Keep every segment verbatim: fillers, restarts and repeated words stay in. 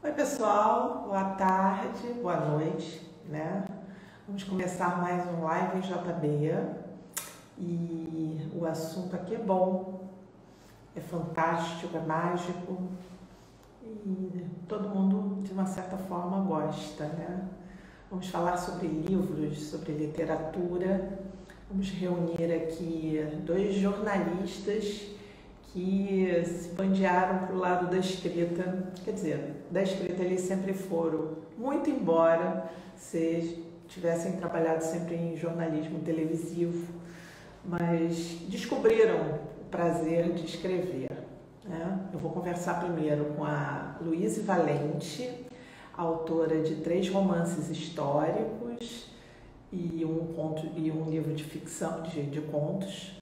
Oi pessoal, boa tarde, boa noite, né? Vamos começar mais um live em J B e o assunto aqui é bom, é fantástico, é mágico e todo mundo de uma certa forma gosta, né? Vamos falar sobre livros, sobre literatura, vamos reunir aqui dois jornalistas que se bandearam para o lado da escrita, quer dizer, da escrita eles sempre foram, muito embora se tivessem trabalhado sempre em jornalismo televisivo, mas descobriram o prazer de escrever, né? Eu vou conversar primeiro com a Luize Valente, autora de três romances históricos e um, conto, e um livro de ficção, de, de contos.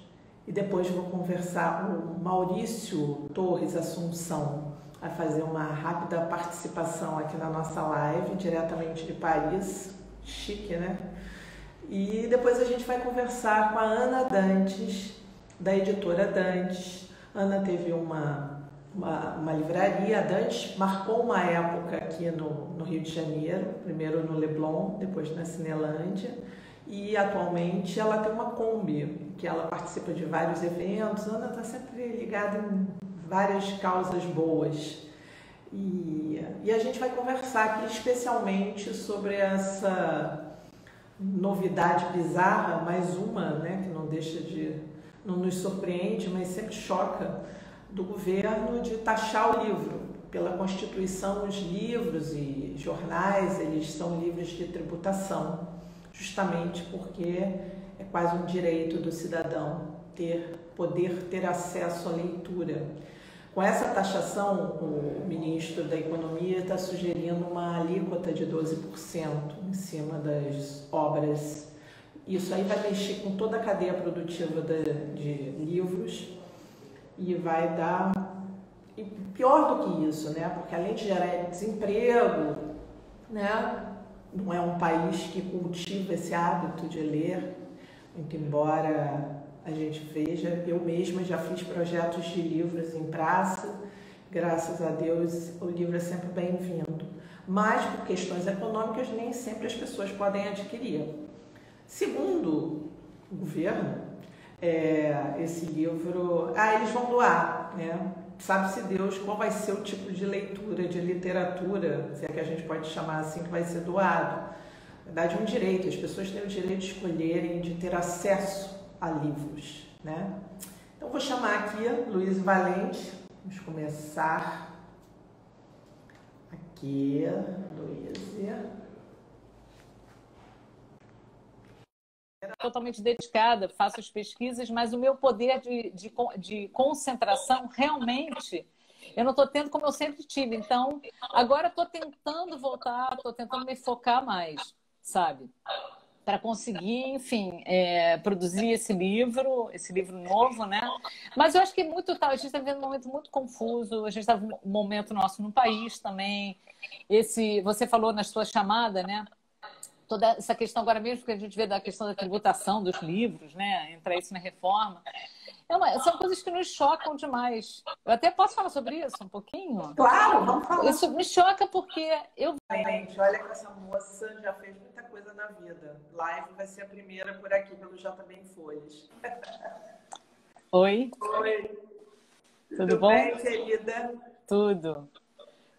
E depois vou conversar com o Maurício Torres Assumpção, a fazer uma rápida participação aqui na nossa live, diretamente de Paris, chique, né? E depois a gente vai conversar com a Ana Dantes, da editora Dantes. Ana teve uma, uma, uma livraria, a Dantes marcou uma época aqui no, no Rio de Janeiro, primeiro no Leblon, depois na Cinelândia. E atualmente ela tem uma Kombi, que ela participa de vários eventos. Ana está sempre ligada em várias causas boas. E, e a gente vai conversar aqui especialmente sobre essa novidade bizarra, mais uma, né, que não deixa de, não nos surpreende, mas sempre choca, do governo de taxar o livro. Pela Constituição, os livros e jornais, eles são livres de tributação. Justamente porque é quase um direito do cidadão ter, poder ter acesso à leitura. Com essa taxação, o ministro da Economia está sugerindo uma alíquota de doze por cento em cima das obras. Isso aí vai mexer com toda a cadeia produtiva de, de livros e vai dar... E pior do que isso, né? Porque além de gerar desemprego, né? Não é um país que cultiva esse hábito de ler, muito embora a gente veja, eu mesma já fiz projetos de livros em praça, graças a Deus o livro é sempre bem-vindo, mas por questões econômicas nem sempre as pessoas podem adquirir. Segundo o governo, é, esse livro, ah, eles vão doar, né? Sabe-se Deus qual vai ser o tipo de leitura, de literatura, se é que a gente pode chamar assim, que vai ser doado. Na verdade, é um direito, as pessoas têm o direito de escolherem, de ter acesso a livros, né? Então, vou chamar aqui a Luize Valente, vamos começar aqui, Luize. Totalmente dedicada, faço as pesquisas, mas o meu poder de, de, de concentração realmente eu não estou tendo como eu sempre tive. Então, agora estou tentando voltar, estou tentando me focar mais, sabe? Para conseguir, enfim, é, produzir esse livro, esse livro novo, né? Mas eu acho que muito tal, a gente está vivendo um momento muito confuso, a gente está vivendo um momento nosso no país também. Esse, você falou na sua chamada, né? Toda essa questão agora mesmo que a gente vê da questão da tributação dos livros, né? Entrar isso na reforma. É uma, são coisas que nos chocam demais. Eu até posso falar sobre isso um pouquinho? Claro, vamos falar. Isso me choca porque eu... Gente, olha que essa moça já fez muita coisa na vida. Live vai ser a primeira por aqui, pelo J B em Folhas. Oi. Oi. Tudo, Tudo bom? Bem, querida? Tudo.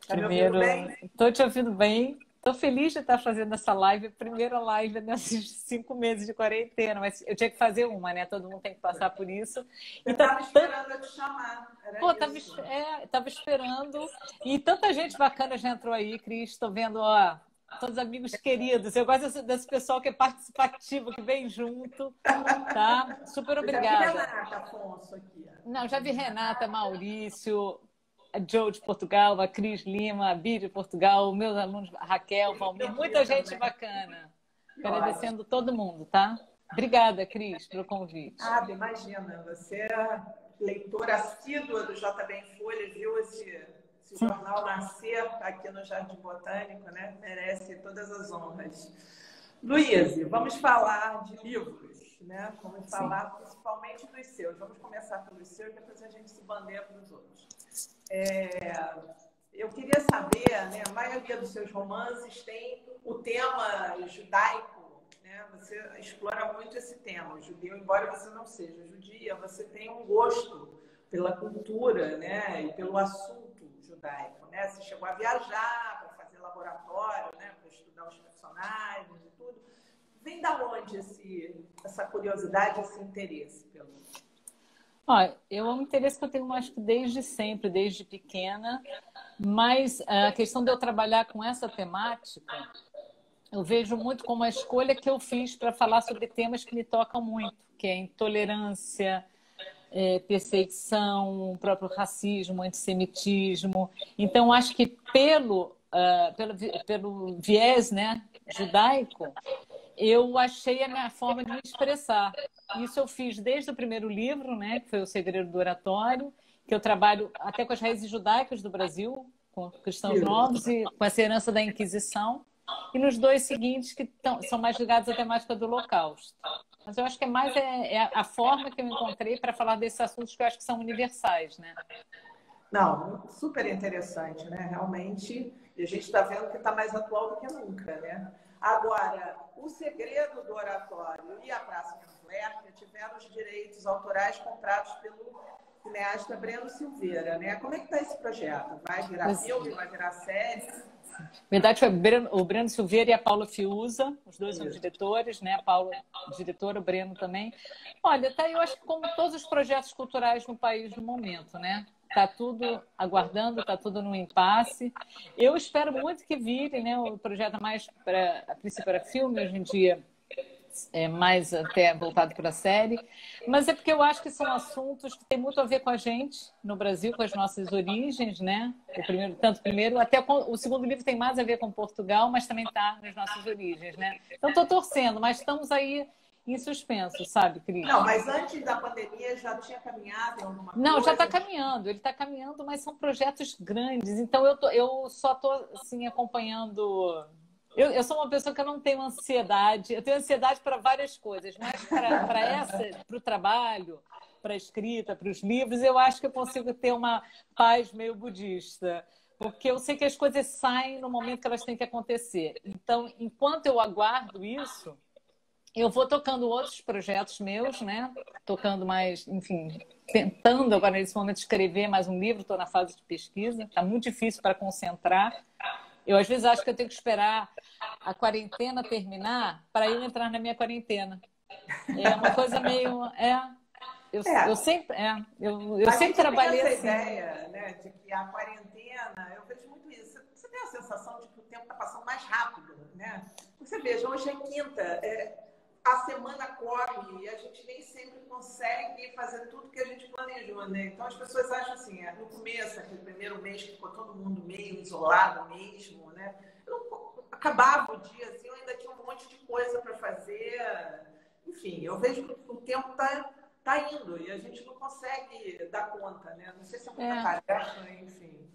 Tá Primeiro, estou te ouvindo bem. Estou feliz de estar fazendo essa live, primeira live nesses cinco meses de quarentena, mas eu tinha que fazer uma, né? Todo mundo tem que passar por isso. Eu estava esperando eu te chamar. Era Pô, estava é, esperando. E tanta gente bacana já entrou aí, Cris. Estou vendo, ó, todos amigos queridos. Eu gosto desse, desse pessoal que é participativo, que vem junto, tá? Super obrigada. Eu já vi Renata Afonso aqui. Não, já vi Renata, Maurício... A Joe de Portugal, a Cris Lima, a Bi de Portugal, meus alunos, a Raquel, Valmir, muita gente bacana. Agradecendo todo mundo, tá? Obrigada, Cris, pelo convite. Ah, imagina, você é leitora assídua do J B em Folhas, viu esse, esse jornal nascer aqui no Jardim Botânico, né? Merece todas as honras. Luize, vamos falar de livros, né? Vamos falar Sim. principalmente dos seus. Vamos começar pelos seus, depois a gente se bandeia para os outros. É, eu queria saber maioria, né, a maioria dos seus romances tem o tema judaico, né? Você explora muito esse tema, judeu, embora você não seja judia, você tem um gosto pela cultura, né, e pelo assunto judaico, né? Você chegou a viajar para fazer laboratório, né, para estudar os personagens e tudo. Vem da onde esse, essa curiosidade, esse interesse pelo... Ó, eu amo interesse que eu tenho, acho que desde sempre, desde pequena, mas a questão de eu trabalhar com essa temática, eu vejo muito como a escolha que eu fiz para falar sobre temas que me tocam muito, que é intolerância, é, perseguição, o próprio racismo, antissemitismo. Então, acho que pelo, uh, pelo, pelo viés, né, judaico, eu achei a minha forma de me expressar. Isso eu fiz desde o primeiro livro, né, que foi O Segredo do Oratório, que eu trabalho até com as raízes judaicas do Brasil, com cristãos novos e com essa herança da Inquisição, e nos dois seguintes, que tão, são mais ligados à temática do Holocausto. Mas eu acho que é mais é, é a forma que eu encontrei para falar desses assuntos que eu acho que são universais, né? Não, super interessante, né? Realmente, e a gente está vendo que está mais atual do que nunca, né? Agora, O Segredo do Oratório e A Praça de Suerte tiveram os direitos autorais comprados pelo cineasta Breno Silveira, né? Como é que está esse projeto? Vai virar filme, vai virar série? Na verdade, foi o Breno Silveira e a Paula Fiuza, os dois são diretores, né? A Paula, diretora, o Breno também. Olha, tá, eu acho que como todos os projetos culturais no país no momento, né? Está tudo aguardando, está tudo no impasse. Eu espero muito que vire, né? O projeto mais para a princípio era filme, hoje em dia é mais até voltado para a série. Mas é porque eu acho que são assuntos que têm muito a ver com a gente no Brasil, com as nossas origens, né? O primeiro, tanto o primeiro, até o segundo livro tem mais a ver com Portugal, mas também está nas nossas origens, né? Então estou torcendo, mas estamos aí em suspenso, sabe, Cris? Não, mas antes da pandemia já tinha caminhado em alguma coisa? Não, já está caminhando, ele está caminhando, mas são projetos grandes, então eu, tô, eu só estou, assim, acompanhando... Eu, eu sou uma pessoa que eu não tenho ansiedade, eu tenho ansiedade para várias coisas, mas para essa, para o trabalho, para a escrita, para os livros, eu acho que eu consigo ter uma paz meio budista, porque eu sei que as coisas saem no momento que elas têm que acontecer. Então, enquanto eu aguardo isso, eu vou tocando outros projetos meus, né? Tocando mais, enfim, tentando agora nesse momento escrever mais um livro, estou na fase de pesquisa, está muito difícil para concentrar. Eu às vezes acho que eu tenho que esperar a quarentena terminar para eu entrar na minha quarentena. É uma coisa meio... É, eu, é. eu sempre, é, eu, eu sempre trabalhei assim. Ideia, né, de que a quarentena, eu vejo muito isso. Você tem a sensação de que o tempo está passando mais rápido, né? Você veja, hoje é quinta... É... A semana corre e a gente nem sempre consegue fazer tudo que a gente planejou, né? Então as pessoas acham assim, no começo, aquele primeiro mês que ficou todo mundo meio isolado mesmo, né? Eu acabava o dia assim, eu ainda tinha um monte de coisa para fazer. Enfim, eu vejo que o tempo tá, tá indo e a gente não consegue dar conta, né? Não sei se é muita tarefa, enfim...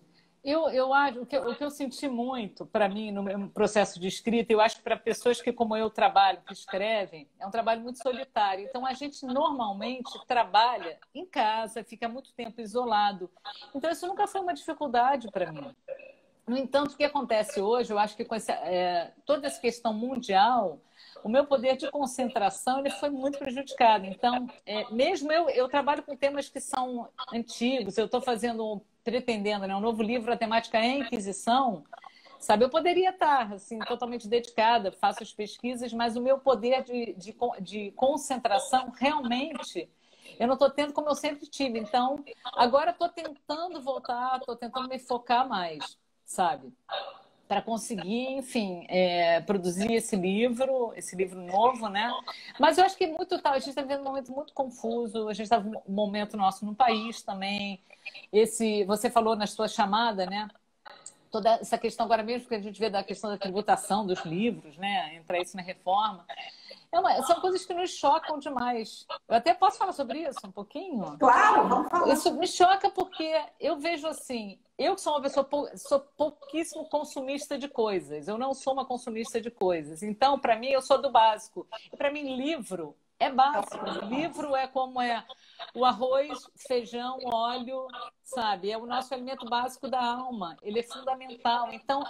Eu, eu acho, o que eu, o que eu senti muito, para mim, no meu processo de escrita, eu acho que para pessoas que, como eu, trabalho, que escrevem, é um trabalho muito solitário. Então, a gente normalmente trabalha em casa, fica muito tempo isolado. Então, isso nunca foi uma dificuldade para mim. No entanto, o que acontece hoje, eu acho que com essa, é, toda essa questão mundial, o meu poder de concentração ele foi muito prejudicado. Então, é, mesmo eu, eu trabalho com temas que são antigos, eu estou fazendo um pretendendo, né? Um novo livro, a temática é a Inquisição, sabe? Eu poderia estar, assim, totalmente dedicada, faço as pesquisas, mas o meu poder de, de, de concentração, realmente, eu não estou tendo como eu sempre tive. Então, agora estou tentando voltar, estou tentando me focar mais, sabe? Para conseguir, enfim, é, produzir esse livro, esse livro novo, né? Mas eu acho que muito tal, a gente está vivendo um momento muito confuso, a gente está vivendo um momento nosso no país também. Esse, você falou na sua chamada, né? Toda essa questão agora mesmo que a gente vê da questão da tributação dos livros, né? Entrar isso na reforma. É uma, são coisas que nos chocam demais. Eu até posso falar sobre isso um pouquinho? Claro, vamos falar. Isso me choca porque eu vejo assim, eu sou uma pessoa, sou pouquíssimo consumista de coisas. Eu não sou uma consumista de coisas. Então, para mim, eu sou do básico. E para mim, livro É básico. O livro é como é o arroz, feijão, óleo, sabe? É o nosso alimento básico da alma. Ele é fundamental. Então,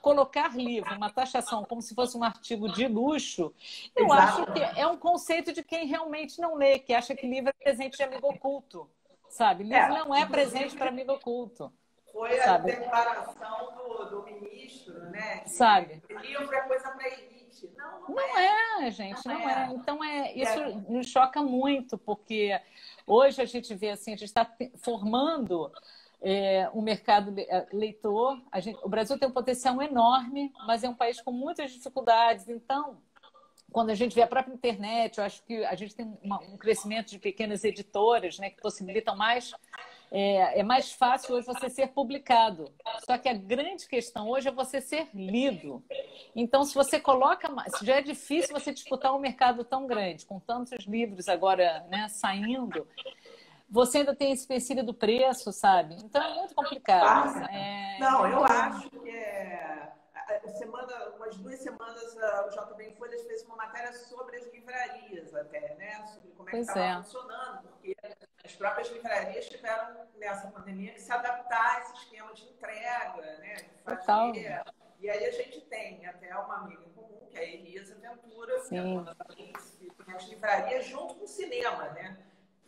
colocar livro, uma taxação, como se fosse um artigo de luxo, eu Exato. acho que é um conceito de quem realmente não lê, que acha que livro é presente de amigo oculto, sabe? Livro é. não é presente para amigo oculto. Foi a sabe? declaração do, do ministro, né? Que sabe? Livro é coisa para elite. Não, não, não é. é, gente, não, não é. é. Então, é, isso é. nos choca muito, porque hoje a gente vê assim, a gente está formando é, um mercado leitor. A gente, o Brasil tem um potencial enorme, mas é um país com muitas dificuldades. Então, quando a gente vê a própria internet, eu acho que a gente tem uma, um crescimento de pequenas editoras, né, que possibilitam mais... É, é mais fácil hoje você ser publicado. Só que a grande questão hoje é você ser lido. Então, se você coloca... Já é difícil você disputar um mercado tão grande, com tantos livros agora, né, saindo. Você ainda tem esse empecilho do preço, sabe? Então, é muito complicado. É... Não, eu acho que... É... Semana, umas duas semanas, o J B em Folhas fez uma matéria sobre as livrarias até, né? Sobre como é que estava funcionando, porque as próprias livrarias tiveram, nessa pandemia, que se adaptar a esse esquema de entrega, né? De fazer. E aí a gente tem até uma amiga em comum, que é a Elisa Ventura, que é dona da Luize, que tem as livrarias junto com o cinema, né?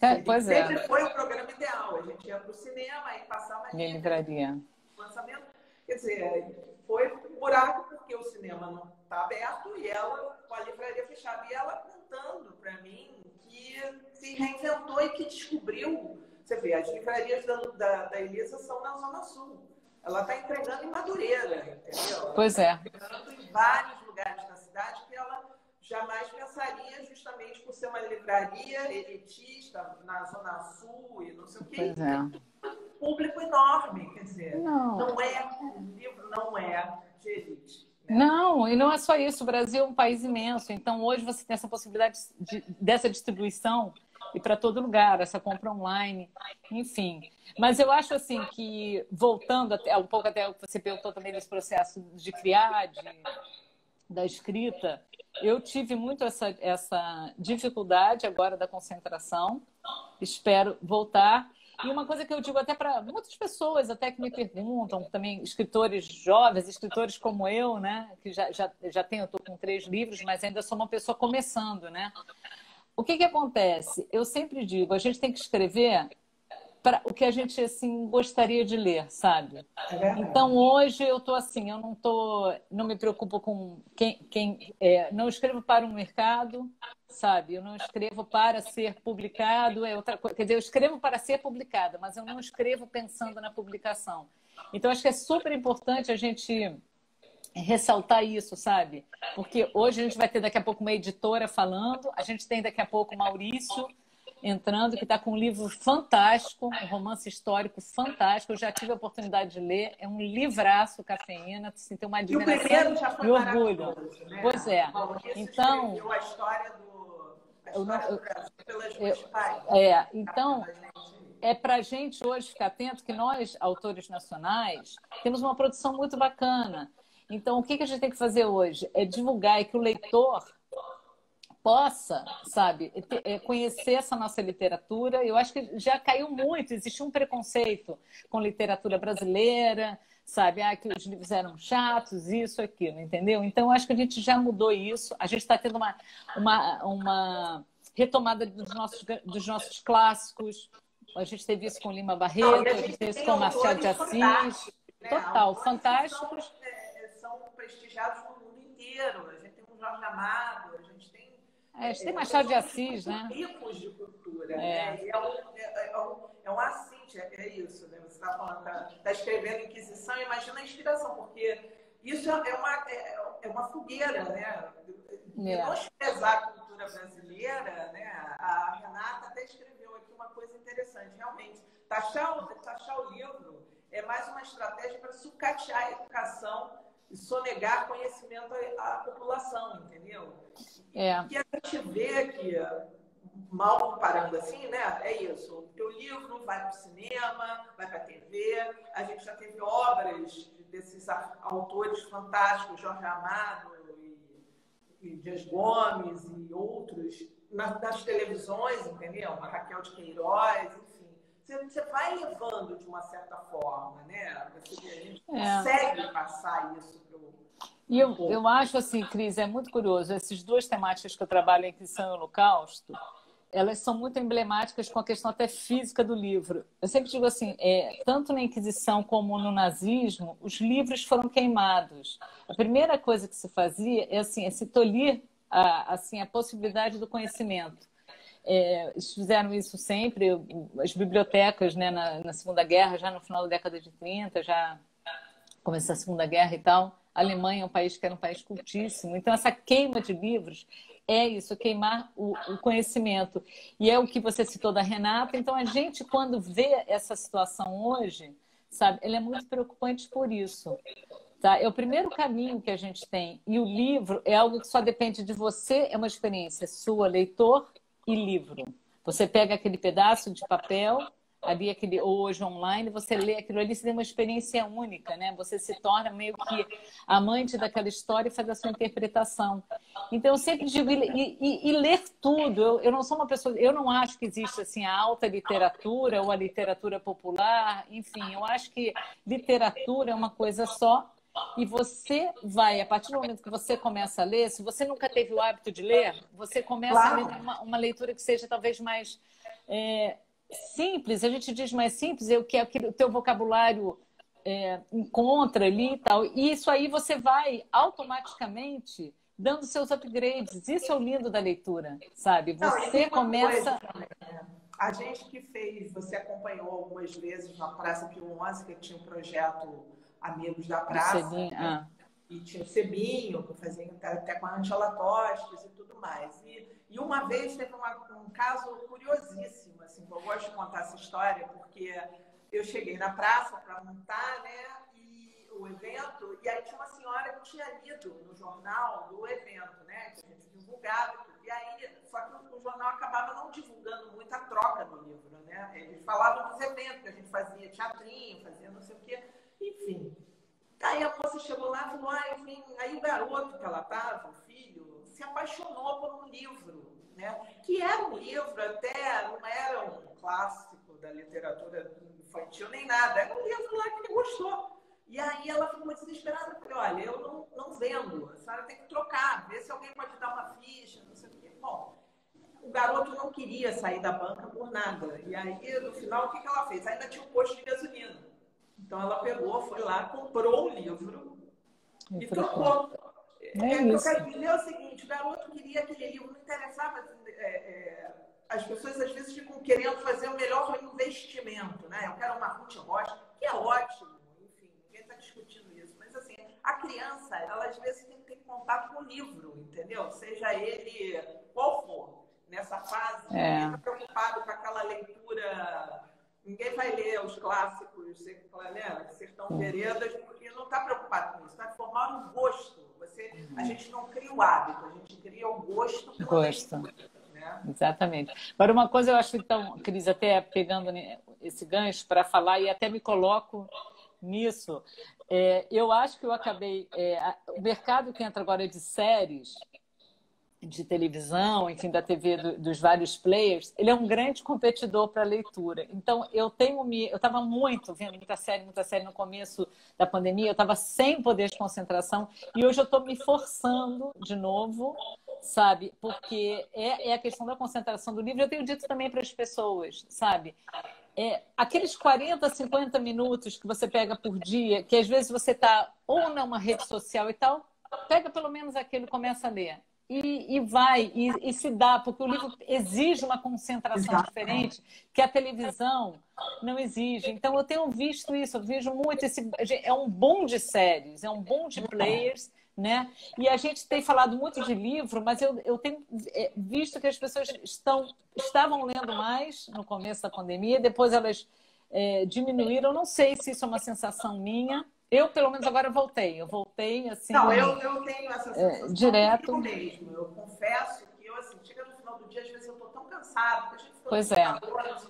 É, pois é. Sempre foi o programa ideal. A gente ia para o cinema e passava ali. Livraria. Lançamento. Quer dizer... Foi um buraco porque o cinema não está aberto e ela com a livraria fechada. E ela contando para mim que se reinventou e que descobriu. Você vê, as livrarias da, da, da Elisa são na Zona Sul. Ela está entregando em Madureira, entendeu? Pois é. Ela tá entregando em vários lugares da cidade que ela jamais pensaria, justamente por ser uma livraria elitista na Zona Sul e não sei o que. Pois é. Público enorme, quer dizer, não, não é um livro, não é de elite. Né? Não, e não é só isso, o Brasil é um país imenso, então hoje você tem essa possibilidade de, dessa distribuição e para todo lugar, essa compra online, enfim. Mas eu acho assim que, voltando até, um pouco até o que você perguntou também desse processo de criar, de, da escrita, eu tive muito essa, essa dificuldade agora da concentração, espero voltar. E uma coisa que eu digo até para muitas pessoas, até que me perguntam, também escritores jovens, escritores como eu, né? Que já, já, já tenho, eu tô com três livros, mas ainda sou uma pessoa começando, né? O que que acontece? Eu sempre digo, a gente tem que escrever para o que a gente, assim, gostaria de ler, sabe? Então, hoje eu tô assim, eu não tô... Não me preocupo com quem... quem é, não escrevo para um mercado... Sabe, eu não escrevo para ser publicado, é outra coisa. Quer dizer, eu escrevo para ser publicada, mas eu não escrevo pensando na publicação. Então, acho que é super importante a gente ressaltar isso, sabe? Porque hoje a gente vai ter daqui a pouco uma editora falando, a gente tem daqui a pouco o Maurício entrando, que está com um livro fantástico, um romance histórico fantástico. Eu já tive a oportunidade de ler, é um livraço, Cafeína, assim, tem uma admiração e orgulho. Né? Pois é. Então, a história do Eu não, eu, eu, é, então, é para a gente hoje ficar atento que nós, autores nacionais, temos uma produção muito bacana. Então, o que, que a gente tem que fazer hoje? É divulgar e que o leitor possa, sabe, conhecer essa nossa literatura. Eu acho que já caiu muito, existe um preconceito com literatura brasileira, sabe, ah, que os livros eram chatos, isso, aquilo, entendeu? Então, eu acho que a gente já mudou isso, a gente está tendo uma, uma, uma retomada dos nossos, dos nossos clássicos, a gente teve isso com Lima Barreto, não, a, gente a gente teve isso com Machado de Assis, né? Total, autores fantásticos. São, são prestigiados no mundo inteiro, a gente tem um Jorge Amado, a gente tem... É, a gente tem Machado de Assis, né? Tipos de cultura, é. né? E é um, é um, é um assinte, é isso, né? Você está falando, tá, tá escrevendo Inquisição, imagina a inspiração, porque isso é uma, é, é uma fogueira, né? É. Não desprezar a cultura brasileira, né? A Renata até escreveu aqui uma coisa interessante, realmente. Taxar o, taxar o livro é mais uma estratégia para sucatear a educação e sonegar conhecimento à população, entendeu? É. E a gente vê que, mal comparando assim, né? É isso. O teu livro vai para o cinema, vai para a T V. A gente já teve obras desses autores fantásticos, Jorge Amado e, e Dias Gomes e outros nas, nas televisões, entendeu? A Raquel de Queiroz, enfim. Você, você vai levando de uma certa forma, né? Você, a gente é. consegue passar isso para o... E eu, eu acho, assim, Cris, é muito curioso. Essas duas temáticas que eu trabalho aqui, São e Holocausto, elas são muito emblemáticas com a questão até física do livro. Eu sempre digo assim, é, tanto na Inquisição como no nazismo, os livros foram queimados. A primeira coisa que se fazia é, assim, é se tolir a, assim, a possibilidade do conhecimento. É, eles fizeram isso sempre, as bibliotecas, né, na, na Segunda Guerra, já no final da década de trinta, já começou a Segunda Guerra e tal. A Alemanha é um país que era um país cultíssimo. Então, essa queima de livros é isso, queimar o, o conhecimento. E é o que você citou da Renata. Então, a gente, quando vê essa situação hoje, sabe, ela é muito preocupante por isso. Tá? É o primeiro caminho que a gente tem. E o livro é algo que só depende de você, é uma experiência sua, leitor e livro. Você pega aquele pedaço de papel... ali aquele, ou hoje online, você lê aquilo ali, você tem uma experiência única, né? Você se torna meio que amante daquela história e faz a sua interpretação. Então, eu sempre digo, e, e, e ler tudo, eu, eu não sou uma pessoa, eu não acho que existe assim, a alta literatura ou a literatura popular, enfim, eu acho que literatura é uma coisa só, e você vai, a partir do momento que você começa a ler, se você nunca teve o hábito de ler, você começa claro. a ler uma, uma leitura que seja talvez mais... É, simples, a gente diz mais simples, é o que o teu vocabulário é, encontra ali e tal. E isso aí você vai automaticamente dando seus upgrades. Isso é o lindo da leitura, sabe? Você Não, começa... Coisa, né? A gente que fez, você acompanhou algumas vezes na Praça Pio onze, que tinha um projeto Amigos da Praça, né? ah. e tinha o Sebinho, que fazia até com a Angela Tostes e tudo mais. E, e uma vez teve uma, um caso curiosíssimo. Assim, eu gosto de contar essa história porque eu cheguei na praça para montar, né, e o evento, e aí tinha uma senhora que tinha lido no jornal do evento, né, que a gente divulgava, e aí, só que o, o jornal acabava não divulgando muito a troca do livro, né, eles falavam dos eventos que a gente fazia, teatrinho, fazia não sei o quê, enfim. Aí a moça chegou lá e falou, ah, enfim, aí o garoto que ela estava, o filho, se apaixonou por um livro, né? Que era um livro até, não era um clássico da literatura infantil nem nada, era um livro lá que ele gostou. E aí ela ficou desesperada, porque olha, eu não, não vendo, a senhora tem que trocar, ver se alguém pode dar uma ficha, não sei o quê. Bom, o garoto não queria sair da banca por nada, e aí no final o que, que ela fez? Ainda tinha um posto de gasolina. Então ela pegou, foi lá, comprou o livro eu e trocou. É, é, isso. Eu quero dizer o seguinte, o garoto queria aquele livro, não interessava, é, é, as pessoas às vezes ficam querendo fazer o melhor investimento, né? Eu quero uma Ruth Rocha, que é ótimo, enfim, ninguém está discutindo isso, mas assim, a criança, ela às vezes tem que ter contato com o livro, entendeu? Seja ele qual for, nessa fase, é. ninguém está preocupado com aquela leitura, ninguém vai ler os clássicos, né? Sertão Veredas, porque não está preocupado com isso, está formando um gosto. Você, a gente não cria o hábito, a gente cria o gosto pela gosto. leitura, né? Exatamente. Agora, uma coisa eu acho, então, Cris, até pegando esse gancho para falar, e até me coloco nisso, é, eu acho que eu acabei... É, a, o mercado que entra agora é de séries, de televisão, enfim, da T V, do, dos vários players, ele é um grande competidor para a leitura. Então, eu tenho me, eu estava muito vendo muita série, muita série no começo da pandemia, eu estava sem poder de concentração, e hoje eu estou me forçando de novo, sabe? Porque é, é a questão da concentração do livro. Eu tenho dito também para as pessoas, sabe? É, aqueles quarenta, cinquenta minutos que você pega por dia, que às vezes você está ou numa rede social e tal, pega pelo menos aquilo e começa a ler. E, e vai, e, e se dá, porque o livro exige uma concentração Exato. diferente que a televisão não exige. Então, eu tenho visto isso, eu vejo muito esse... É um boom de séries, é um boom de players, né? E a gente tem falado muito de livro, mas eu, eu tenho visto que as pessoas estão, estavam lendo mais no começo da pandemia, depois elas é, diminuíram. Eu não sei se isso é uma sensação minha. Eu, pelo menos, agora voltei. Eu voltei, assim... Não, eu, eu tenho essa sensação é, direto. Eu mesmo. Eu confesso que eu, assim, chega no final do dia, às vezes eu estou tão cansada, que a gente fica pois é. Calor,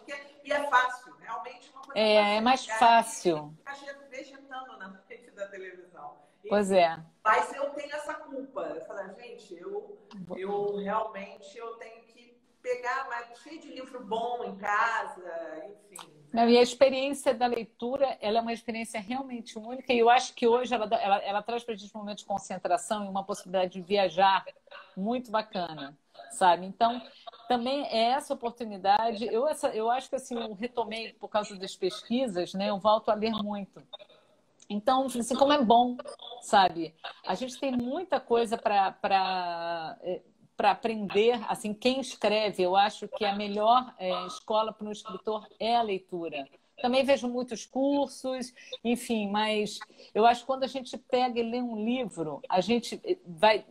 e é fácil, realmente. Uma coisa é, fácil, é mais fácil. Ficar vegetando na frente da televisão. E, pois é. Mas eu tenho essa culpa. Eu falo, gente, eu, eu realmente eu tenho que pegar, mas cheio de livro bom em casa, enfim. Não, e a experiência da leitura, ela é uma experiência realmente única, e eu acho que hoje ela, ela, ela traz para a gente um momento de concentração e uma possibilidade de viajar muito bacana, sabe? Então, também é essa oportunidade. Eu, essa, eu acho que assim, eu retomei por causa das pesquisas, né? Eu volto a ler muito. Então, assim, como é bom, sabe? A gente tem muita coisa para aprender. Assim, quem escreve, eu acho que a melhor é, escola para um escritor é a leitura. Também vejo muitos cursos, enfim, mas eu acho que quando a gente pega e lê um livro, a gente vai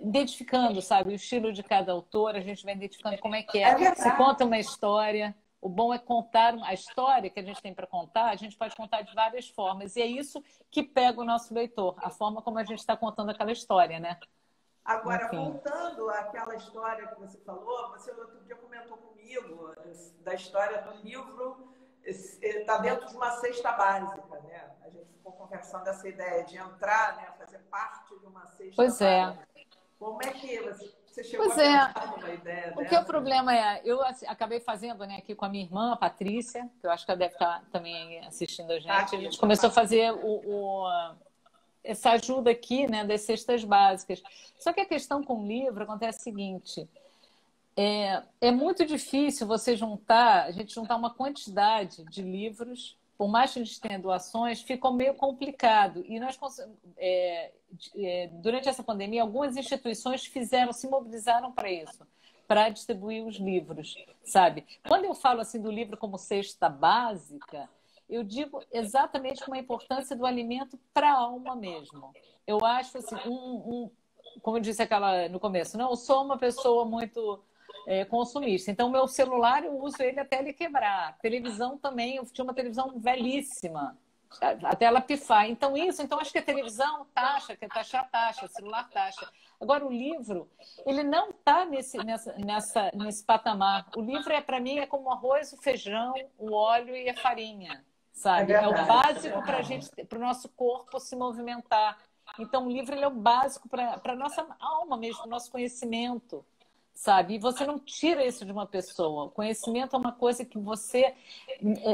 identificando, sabe, o estilo de cada autor, a gente vai identificando como é que é. É se conta uma história. O bom é contar a história que a gente tem para contar, a gente pode contar de várias formas. E é isso que pega o nosso leitor, a forma como a gente está contando aquela história, né? Agora, enfim, voltando àquela história que você falou, você outro dia comentou comigo da história do livro, está dentro de uma cesta básica, né? A gente ficou conversando dessa ideia de entrar, né? Fazer parte de uma cesta pois básica. Pois é. Como é que você... Você chegou pois é. A pensar numa ideia dessa? O que o problema é, eu acabei fazendo, né, aqui com a minha irmã, a Patrícia, que eu acho que ela deve estar também assistindo a gente. Aqui, a gente começou a fazer o, o, essa ajuda aqui, né, das cestas básicas. Só que a questão com o livro acontece a seguinte: é, é muito difícil você juntar, a gente juntar uma quantidade de livros. Por mais que a gente tenha doações, ficou meio complicado. E nós, é, é, durante essa pandemia, algumas instituições fizeram, se mobilizaram para isso, para distribuir os livros, sabe? Quando eu falo assim do livro como cesta básica, eu digo exatamente com a importância do alimento para a alma mesmo. Eu acho assim, um, um, como eu disse aquela no começo, não, eu sou uma pessoa muito... É, consumista. Então, meu celular eu uso ele até ele quebrar. Televisão também, eu tinha uma televisão velhíssima, até ela pifar. Então, isso, então acho que a televisão taxa, que é taxa, taxa, celular taxa. Agora, o livro, ele não está nesse, nessa, nessa, nesse patamar. O livro, é, para mim, é como o arroz, o feijão, o óleo e a farinha, sabe? É o básico para a gente, para o nosso corpo se movimentar. Então, o livro ele é o básico para a nossa alma mesmo, o nosso conhecimento. Sabe? E você não tira isso de uma pessoa. O conhecimento é uma coisa que você,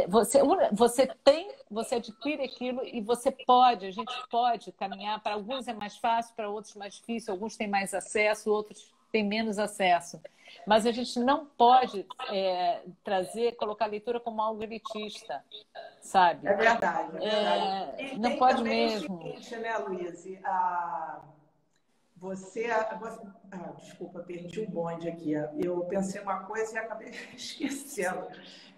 você, você tem, você adquire aquilo e você pode, a gente pode caminhar. Para alguns é mais fácil, para outros mais difícil, alguns têm mais acesso, outros têm menos acesso. Mas a gente não pode é, trazer, colocar a leitura como algo elitista, sabe? É verdade, é verdade. É, não pode mesmo. É o seguinte, né, Luize? A... Você, você ah, desculpa, perdi o bonde aqui. Eu pensei uma coisa e acabei esquecendo.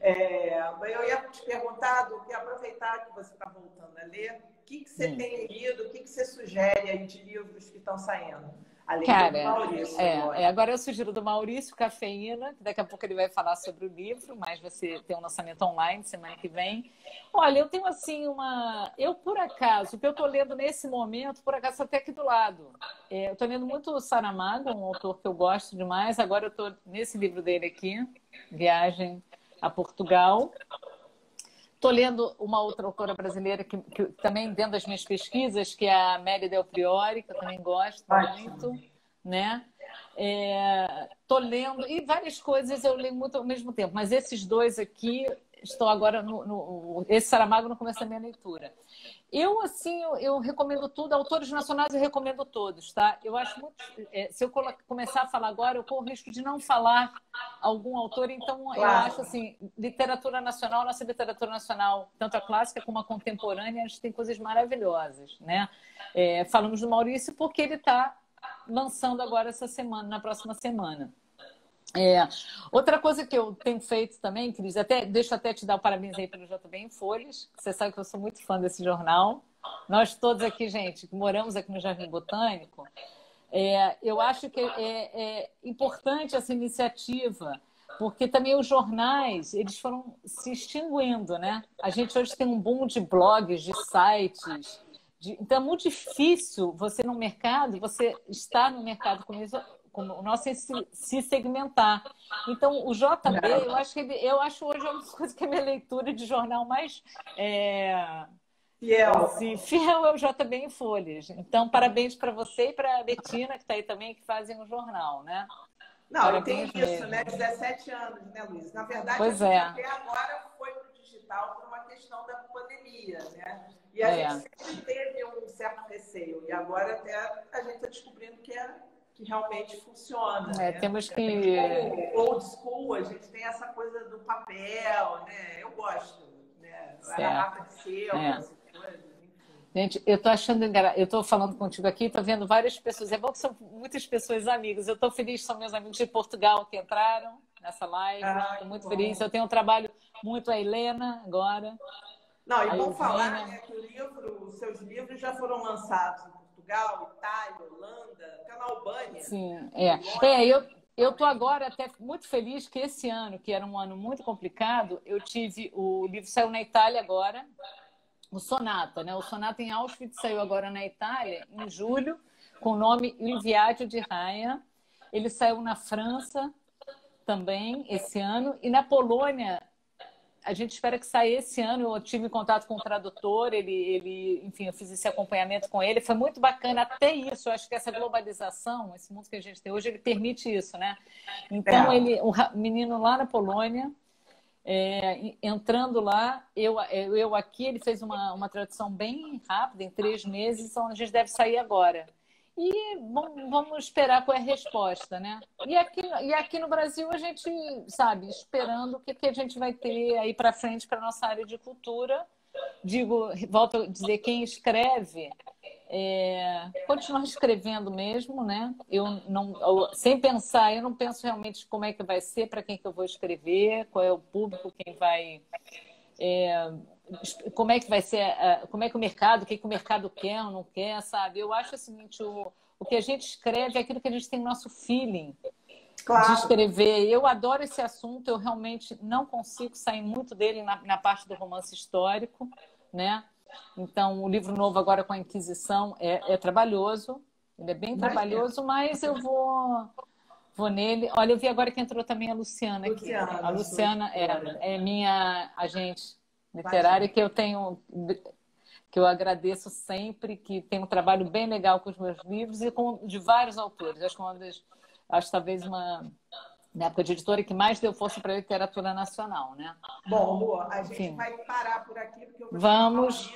É, eu ia te perguntar, do que aproveitar que você está voltando a ler, o que, que você hum. tem lido, o que, que você sugere aí de livros que estão saindo? Além Cara, do Maurício, é, agora. É, agora eu sugiro do Maurício Cafeína, que daqui a pouco ele vai falar sobre o livro, mas você tem um lançamento online semana que vem. Olha, eu tenho assim uma... Eu, por acaso, o que eu estou lendo nesse momento, por acaso, até aqui do lado. É, eu estou lendo muito o Saramago, um autor que eu gosto demais. Agora eu estou nesse livro dele aqui, Viagem a Portugal. Estou lendo uma outra autora brasileira que, que também dentro das minhas pesquisas, que é a Amélia Del Priori, que eu também gosto muito, né? Estou é, lendo, e várias coisas eu leio muito ao mesmo tempo, mas esses dois aqui, estou agora no, no esse Saramago no começo da minha leitura. Eu, assim, eu, eu recomendo tudo, autores nacionais eu recomendo todos, tá? Eu acho muito... É, se eu começar a falar agora, eu corro o risco de não falar algum autor, então claro. Eu acho, assim, literatura nacional, nossa literatura nacional, tanto a clássica como a contemporânea, a gente tem coisas maravilhosas, né? É, falamos do Maurício porque ele está lançando agora essa semana, na próxima semana. É. Outra coisa que eu tenho feito também, Cris, até, deixa eu até te dar o parabéns aí pelo J B em Folhas, que você sabe que eu sou muito fã desse jornal. Nós todos aqui, gente, que moramos aqui no Jardim Botânico, é, eu acho que é, é importante essa iniciativa, porque também os jornais, eles foram se extinguindo, né? A gente hoje tem um boom de blogs, de sites... De... Então é muito difícil você no mercado, você estar no mercado com isso... o nosso é se segmentar. Então, o J B, eu acho que ele, eu acho hoje uma das coisas que é a minha leitura de jornal mais é, Fiel. Assim, fiel é o J B em Folhas. Então, parabéns para você e para a Betina, que está aí também, que fazem o jornal, né? Não, parabéns, eu tenho isso, mesmo. Né? dezessete anos, né, Luiz? Na verdade, pois é. Até agora foi para o digital por uma questão da pandemia, né? E a é. gente sempre teve um certo receio. E agora até a gente está descobrindo que é, que realmente funciona. É, né? Temos que... Old school, a gente tem essa coisa do papel, né? Eu gosto, né? Era a de seu, é. Assim, gente, eu tô achando engra... eu tô falando contigo aqui, tô vendo várias pessoas. É bom que são muitas pessoas amigas. Eu tô feliz, são meus amigos de Portugal que entraram nessa live. Ai, tô muito bom. Feliz. Eu tenho um trabalho muito a Helena agora. Não, e vamos falar, né, que o livro, os seus livros já foram lançados em Portugal, Itália, Holanda, até na Albânia. Sim, é. É, eu Eu estou agora até muito feliz que esse ano, que era um ano muito complicado, eu tive o livro, saiu na Itália agora, o Sonata, né? O Sonata em Auschwitz saiu agora na Itália, em julho, com o nome Il Viaggio di Raia. Ele saiu na França também esse ano e na Polônia, a gente espera que saia esse ano. Eu tive contato com o tradutor, ele, ele, enfim, eu fiz esse acompanhamento com ele. Foi muito bacana até isso. Eu acho que essa globalização, esse mundo que a gente tem hoje, ele permite isso, né? Então, ele, o menino lá na Polônia, é, entrando lá, eu, eu aqui, ele fez uma, uma tradução bem rápida, em três meses, então a gente deve sair agora. E vamos esperar qual é a resposta, né? E aqui, e aqui no Brasil a gente, sabe, esperando o que, que a gente vai ter aí para frente para a nossa área de cultura. Digo, volto a dizer, quem escreve, é, continuar escrevendo mesmo, né? Eu não, eu, sem pensar, eu não penso realmente como é que vai ser, para quem que eu vou escrever, qual é o público, quem vai... É, como é que vai ser, como é que o mercado, o que, que o mercado quer ou não quer, sabe? Eu acho o seguinte, o, o que a gente escreve é aquilo que a gente tem nosso feeling claro. de escrever. Eu adoro esse assunto, eu realmente não consigo sair muito dele na, na parte do romance histórico, né? Então, o livro novo agora com a Inquisição é, é trabalhoso, ele é bem mas trabalhoso, é. mas eu vou... Vou nele. Olha, eu vi agora que entrou também a Luciana aqui. Luciana, a Luciana é, é minha agente literária, que eu tenho, que eu agradeço sempre, que tem um trabalho bem legal com os meus livros e com de vários autores. Acho que uma das, acho talvez uma, na época de editora, que mais deu força para a literatura nacional, né? Bom, Lu, a gente Sim. vai parar por aqui, porque eu vou Vamos.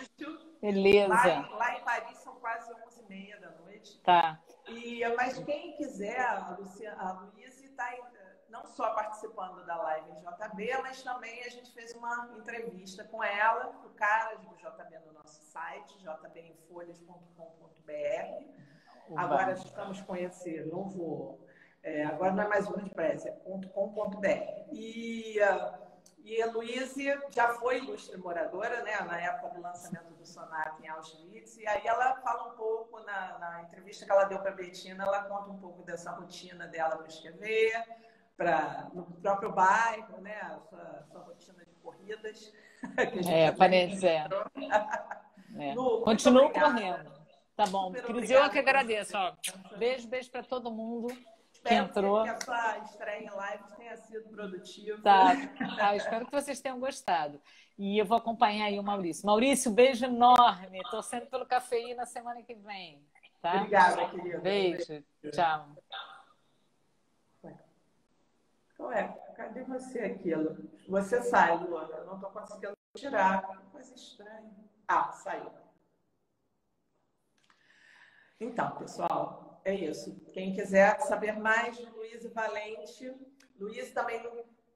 Beleza. Lá, lá em Paris são quase onze e meia da noite. Tá. E, mas quem quiser, a, Luciana, a Luize está não só participando da live em J B, mas também a gente fez uma entrevista com ela, com o cara do J B no nosso site, j b em folhas ponto com ponto b r. Agora estamos conhecendo, não vou. É, agora não é mais WordPress, é ponto com ponto b r. E, e a Luize já foi ilustre moradora, né, na época do lançamento do Sonata em Auschwitz, e aí ela fala um pouco, na, na entrevista que ela deu para a Betina, ela conta um pouco dessa rotina dela para escrever, pra, no próprio bairro, né, a sua, sua rotina de corridas. Que a gente é, parece, é. é. No, Continuo correndo. Tá bom, Cris, eu que agradeço. Ó. Beijo, beijo para todo mundo. Que entrou. Espero que essa estreia em live tenha sido produtiva. Tá. Ah, espero que vocês tenham gostado. E eu vou acompanhar aí o Maurício. Maurício, beijo enorme. Torcendo pelo Cafeína semana que vem. Tá? Obrigada, querida. Beijo. beijo. Tchau. Ué, cadê você aqui, Lu? Você sai, Luana. Eu não estou conseguindo tirar. Que coisa estranha. Ah, saiu. Então, pessoal. É isso. Quem quiser saber mais de Luize Valente, Luize também,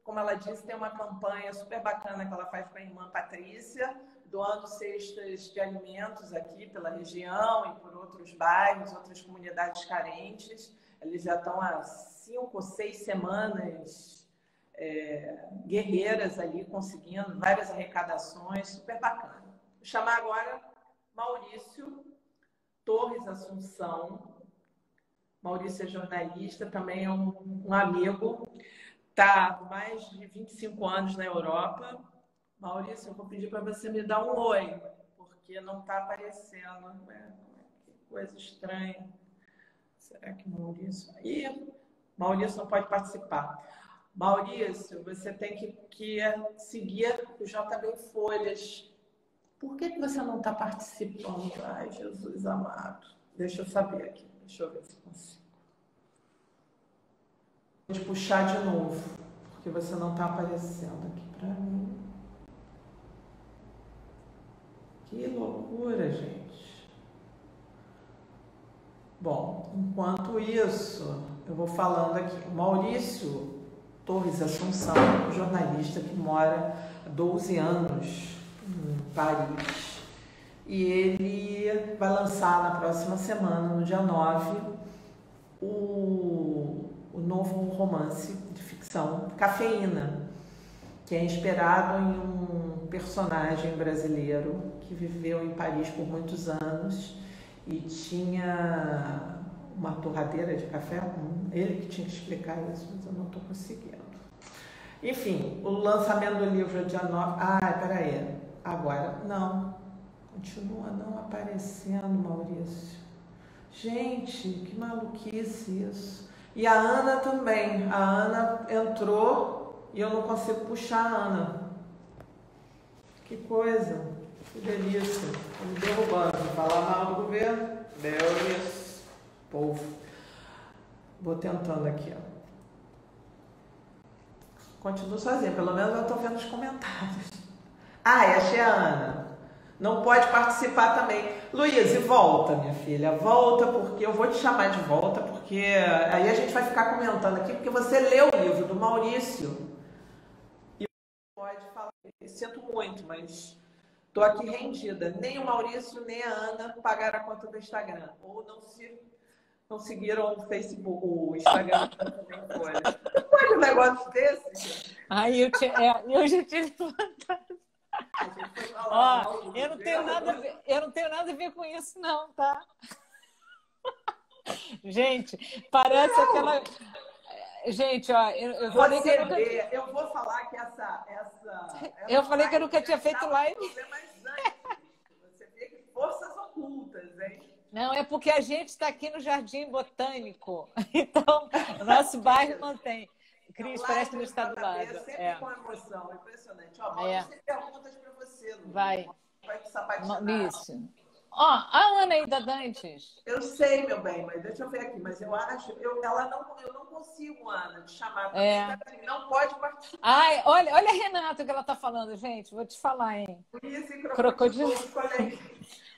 como ela disse, tem uma campanha super bacana que ela faz com a irmã Patrícia, doando cestas de alimentos aqui pela região e por outros bairros, outras comunidades carentes. Eles já estão há cinco ou seis semanas é, guerreiras ali, conseguindo várias arrecadações, super bacana. Vou chamar agora Maurício Torres Assumpção. Maurício é jornalista, também é um, um amigo, está há mais de vinte e cinco anos na Europa. Maurício, eu vou pedir para você me dar um oi, porque não está aparecendo. Né? Que coisa estranha. Será que Maurício... Ih, Maurício não pode participar. Maurício, você tem que, que seguir o J B em Folhas. Por que que você não está participando? Ai, Jesus amado. Deixa eu saber aqui. Deixa eu ver se consigo. Vou te puxar de novo, porque você não está aparecendo aqui para mim. Que loucura, gente. Bom, enquanto isso, eu vou falando aqui. Maurício Torres Assumpção, um jornalista que mora há doze anos em Paris. E ele vai lançar na próxima semana, no dia nove, o, o novo romance de ficção, Cafeína, que é inspirado em um personagem brasileiro que viveu em Paris por muitos anos e tinha uma torradeira de café. Ele que tinha que explicar isso, mas eu não estou conseguindo. Enfim, o lançamento do livro é dia nove... Ah, peraí, agora não... Continua não aparecendo, Maurício. Gente, que maluquice isso. E a Ana também. A Ana entrou e eu não consigo puxar a Ana. Que coisa. Que delícia. Estou me derrubando. Falar mal do governo. Deus. Povo. Vou tentando aqui, ó. Continuo sozinha. Pelo menos eu estou vendo os comentários. Ah, achei a Ana. Não pode participar também. Luize, volta, minha filha. Volta, porque eu vou te chamar de volta, porque aí a gente vai ficar comentando aqui, porque você leu o livro do Maurício. E pode falar, eu sinto muito, mas estou aqui rendida. Nem o Maurício, nem a Ana pagaram a conta do Instagram. Ou não se não seguiram o Facebook, o Instagram. Não pode um negócio desse? Ai, eu, te, é, eu já tive fantasma. Ó, eu não tenho nada a ver, eu não tenho nada a ver com isso não, tá? Gente, parece não. Aquela... Gente, ó, eu, eu falei que eu, nunca... eu vou falar que essa... essa eu falei que eu nunca tinha feito live. Você vê que forças ocultas, hein? Não, é porque a gente está aqui no Jardim Botânico, então o nosso bairro mantém. Cris, então, parece que não está do lado. Sempre é. Com emoção, impressionante. Ó, Mauro, é. Tem perguntas para você, Lu. Vai. Vai te sapatear. Ó, a Ana aí da Dantes. Eu sei, meu bem, mas deixa eu ver aqui. Mas eu acho, eu, ela não, eu não consigo, Ana, te chamar. É. Não pode participar. Ai, olha, olha a Renata que ela está falando, gente. Vou te falar, hein? Isso, hein, crocodilo. Crocodilo.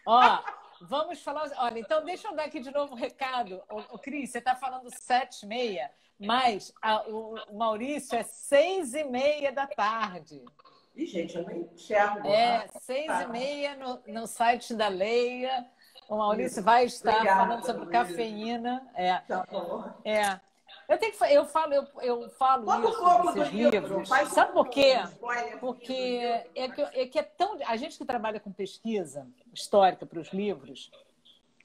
Ó, vamos falar... Olha, então deixa eu dar aqui de novo um recado. Ô, ô, Cris, você está falando sete e meia. Mas a, o Maurício é seis e meia da tarde. Ih, gente, eu não enxergo. É, seis e meia no, no site da Leia. O Maurício vai estar Obrigada, falando sobre Luiz. Cafeína. É. Tá bom. É. Eu tenho que eu falo, eu, eu falo Quanto isso pouco nesses livros. Livros. Sabe por quê? Porque é que, é que é tão. A gente que trabalha com pesquisa histórica para os livros.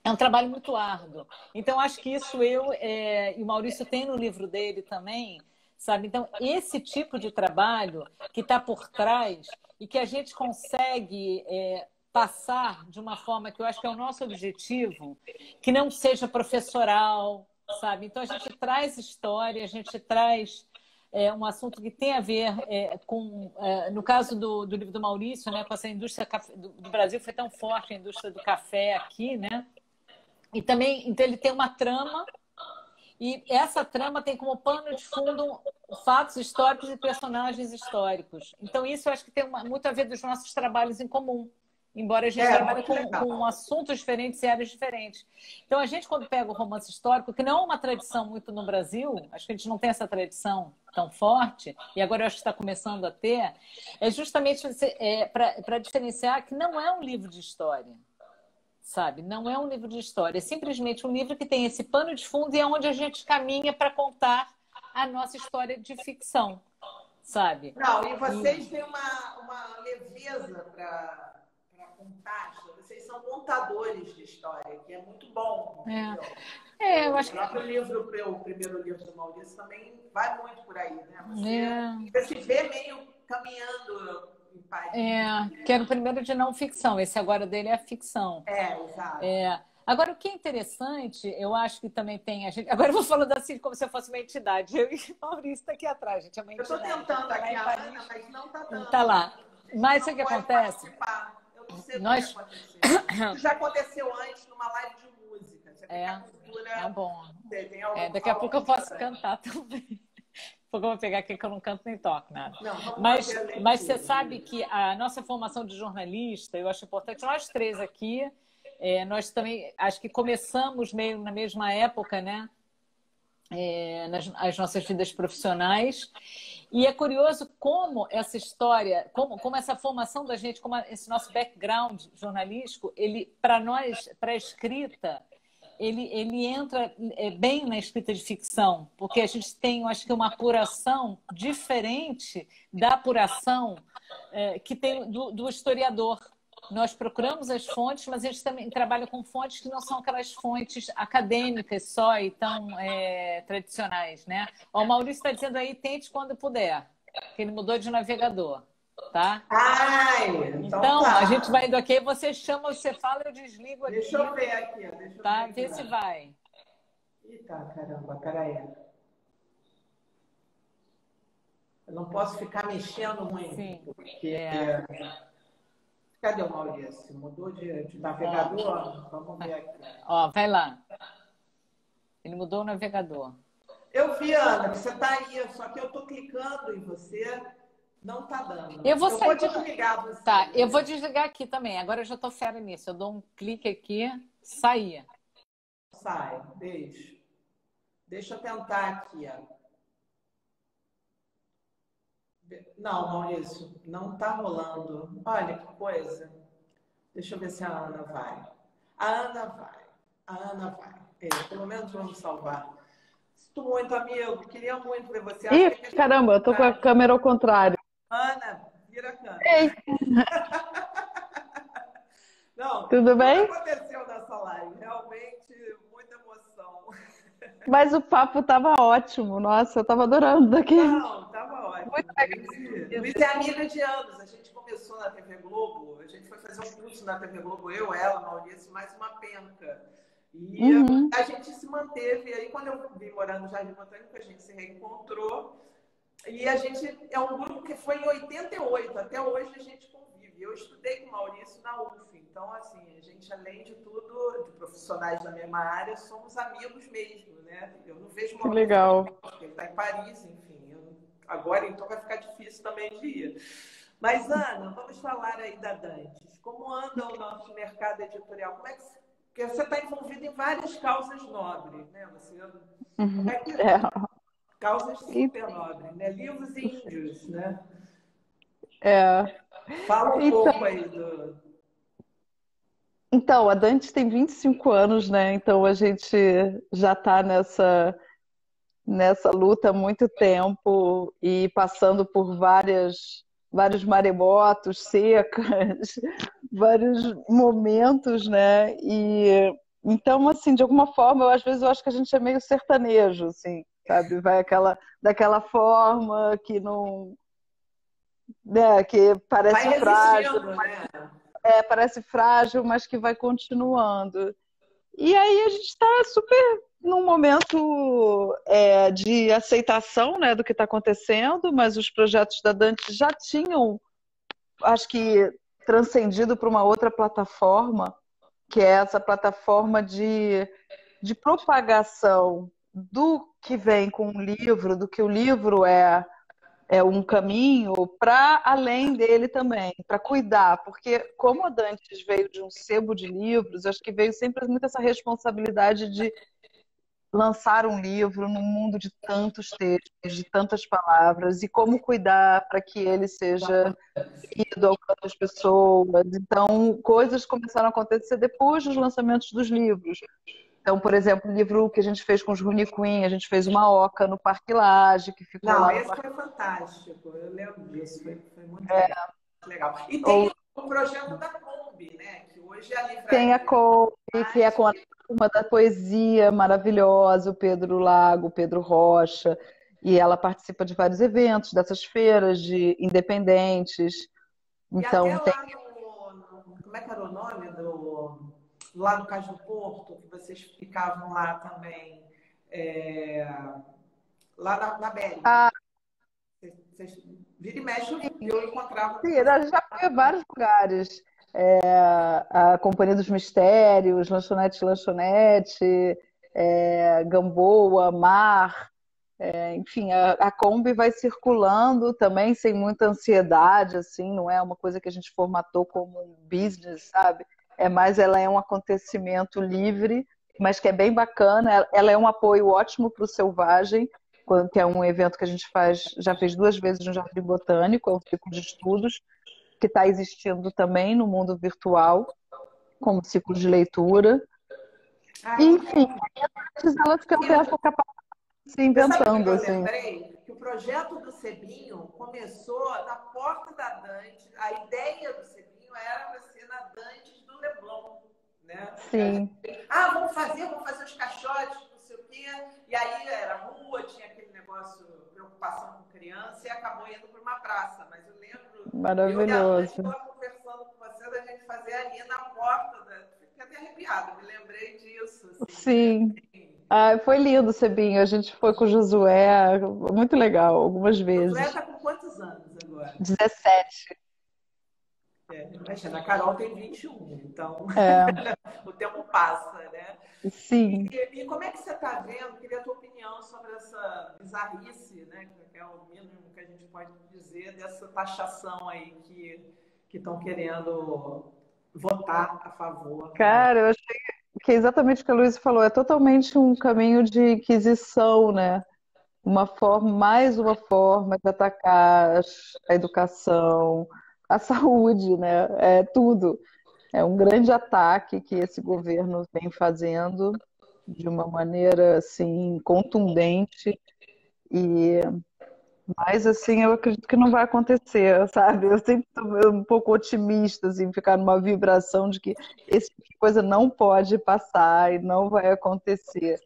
É um trabalho muito árduo. Então, acho que isso eu é, e o Maurício tem no livro dele também, sabe? Então, esse tipo de trabalho que está por trás e que a gente consegue é, passar de uma forma que eu acho que é o nosso objetivo, que não seja professoral, sabe? Então, a gente traz história, a gente traz é, um assunto que tem a ver é, com... É, no caso do, do livro do Maurício, né, com essa indústria do, do Brasil, foi tão forte a indústria do café aqui, né? E também, então ele tem uma trama e essa trama tem como pano de fundo fatos históricos e personagens históricos. Então isso eu acho que tem uma, muito a ver dos nossos trabalhos em comum, embora a gente é, trabalhe com, com assuntos diferentes e áreas diferentes. Então a gente quando pega o romance histórico, que não é uma tradição muito no Brasil, acho que a gente não tem essa tradição tão forte, e agora eu acho que está começando a ter, é justamente é, para diferenciar que não é um livro de história. Sabe? Não é um livro de história, é simplesmente um livro que tem esse pano de fundo e é onde a gente caminha para contar a nossa história de ficção, sabe? Não, e vocês têm uma, uma leveza para contar, vocês são contadores de história, que é muito bom. É, é eu acho o próprio que... livro, o primeiro livro do Maurício também vai muito por aí, né? Você, é. Você se vê meio caminhando... É, que era o primeiro de não ficção, esse agora dele é a ficção. É, exato. É. Agora, o que é interessante, eu acho que também tem a gente. Agora eu vou falando assim como se eu fosse uma entidade. Eu e o Maurício está aqui atrás, gente. É uma entidade. Eu estou tentando aqui, a Ana, mas não está dando. Está lá. Mas o que acontece? Participar. Eu muito cedo Nós... que aconteceu. Isso já aconteceu antes numa live de música. Você tem é, a cultura, é bom. Você tem algum, é, daqui a pouco eu posso também. cantar também. Porque eu vou pegar aqui que eu não canto nem toco nada. Não, mas, mas você sabe que a nossa formação de jornalista, eu acho importante, nós três aqui, é, nós também, acho que começamos meio na mesma época, né? É, nas, as nossas vidas profissionais. E é curioso como essa história, como, como essa formação da gente, como esse nosso background jornalístico, ele, para nós, para a escrita... Ele, ele entra bem na escrita de ficção, porque a gente tem, eu acho que, uma apuração diferente da apuração é, que tem do, do historiador. Nós procuramos as fontes, mas a gente também trabalha com fontes que não são aquelas fontes acadêmicas só e tão é, tradicionais, né? O Maurício está dizendo aí, tente quando puder, que ele mudou de navegador. Tá? Ai, então, então tá. A gente vai indo aqui, você chama, você fala, eu desligo aqui. Deixa eu ver aqui, ó. Deixa eu tá? ver, ver se vai. Eita, caramba, peraí. Eu não posso ficar mexendo muito. Sim. Porque... É. Cadê o Maurício? Mudou de, de navegador? Ó, vamos ver aqui. Ó, vai lá. Ele mudou o navegador. Eu vi, Ana, você tá aí, só que eu tô clicando em você. Não tá dando. Eu vou, eu vou desligar você. Tá, eu vou desligar aqui também. Agora eu já tô fera nisso. Eu dou um clique aqui, saia. Sai, beijo. Deixa eu tentar aqui, ó. Não, Maurício, não tá rolando. Olha que coisa. Deixa eu ver se a Ana vai. A Ana vai. A Ana vai. É, pelo menos vamos salvar. Sinto muito, amigo. Queria muito ver você. Ih, que caramba, eu tô com a câmera ao contrário. Ana, vira a câmera. Não, tudo bem? Aconteceu nessa live, realmente muita emoção. Mas o papo tava ótimo, nossa, eu tava adorando daqui. Não, tava ótimo. Muito legal. Luiz é amiga de anos, a gente começou na T V Globo, a gente foi fazer um curso na T V Globo, eu, ela, Maurício, mais uma penca. E uhum. a gente se manteve, aí quando eu vim morar no Jardim Botânico, a gente se reencontrou. E a gente é um grupo que foi em oitenta e oito, até hoje a gente convive. Eu estudei com o Maurício na U F, então, assim, a gente, além de tudo, de profissionais da mesma área, somos amigos mesmo, né? Eu não vejo Maurício. Que legal. Porque ele está em Paris, enfim. Eu... Agora, então, vai ficar difícil também de ir. Mas, Ana, vamos falar aí da Dantes. Como anda o nosso mercado editorial? Como é que Porque você está envolvida em várias causas nobres, né? Você... Uhum. Como é que... é. Causas super nobres, né? Livros e índios, né? É. Fala um então, pouco aí do... Então, a Dantes tem vinte e cinco anos, né? Então a gente já está nessa, nessa luta há muito tempo e passando por várias, vários maremotos, secas, vários momentos, né? E então, assim, de alguma forma, eu, às vezes eu acho que a gente é meio sertanejo, assim. Sabe? Vai aquela, daquela forma que não... Né? Que parece vai frágil. Né? É, parece frágil, mas que vai continuando. E aí a gente está super num momento é, de aceitação, né, do que está acontecendo, mas os projetos da Dantes já tinham, acho que, transcendido para uma outra plataforma, que é essa plataforma de, de propagação do que vem com o livro, do que o livro é, é um caminho, para além dele também, para cuidar. Porque como a Dantes veio de um sebo de livros, eu acho que veio sempre muito essa responsabilidade de lançar um livro num mundo de tantos textos, de tantas palavras, e como cuidar para que ele seja lido ao canto das pessoas. Então, coisas começaram a acontecer depois dos lançamentos dos livros. Então, por exemplo, o livro que a gente fez com os Huni Kuin, a gente fez uma oca no Parque Laje, que ficou Não, lá... Não, esse Parque... foi fantástico. Eu lembro disso. Foi, foi muito é. legal. E tem Ou... o projeto da Kombi, né? Que hoje é a livraria... Tem a Kombi, que é com a turma da poesia maravilhosa, o Pedro Lago, o Pedro Rocha. E ela participa de vários eventos, dessas feiras de independentes. Então, e até tem... lá no... Como é que era o nome do... Lá no Cais do Porto, que vocês ficavam lá também, é... lá na, na Bélica. Ah. Vocês, vocês... Vira e mexe, eu encontrava... Sim, já foi a vários lugares. é, a Companhia dos Mistérios, Lanchonete, Lanchonete, é, Gamboa, Mar, é, enfim, a, a Kombi vai circulando também sem muita ansiedade, assim, não é uma coisa que a gente formatou como um business, sabe? É mais, ela é um acontecimento livre, mas que é bem bacana, ela é um apoio ótimo para o Selvagem, que é um evento que a gente faz, já fez duas vezes no Jardim Botânico, é um ciclo de estudos que está existindo também no mundo virtual, como ciclo de leitura. Ah, enfim, ela fica um capaz de se inventando. Eu assim. Lembrei que o projeto do Sebinho começou na porta da Dantes, a ideia do Sebinho era para ser na Dantes do Leblon, né? Sim. Ah, vamos fazer, vamos fazer os caixotes, não sei o quê. E aí era rua, tinha aquele negócio, preocupação com criança, e acabou indo para uma praça. Mas eu lembro. Maravilhoso. Eu estava conversando com você da gente fazer ali na porta. Da... Fiquei até arrepiada, me lembrei disso. Assim. Sim. Ah, foi lindo, Sebinho. A gente foi com o Josué, muito legal, algumas vezes. O Josué está com quantos anos agora? dezessete. É, imagina, a Carol tem vinte e um, então é. O tempo passa, né? Sim. E, e como é que você está vendo? Queria a tua opinião sobre essa bizarrice, né? Que é o mínimo que a gente pode dizer dessa taxação aí que que estão querendo votar a favor. Né? Cara, eu achei que é exatamente o que a Luize falou, é totalmente um caminho de inquisição, né? Uma forma, mais uma forma de atacar a educação, a saúde, né? É tudo. É um grande ataque que esse governo vem fazendo de uma maneira, assim, contundente. E... Mas, assim, eu acredito que não vai acontecer, sabe? Eu sempre estou um pouco otimista, assim, ficar numa vibração de que esse tipo de coisa não pode passar e não vai acontecer.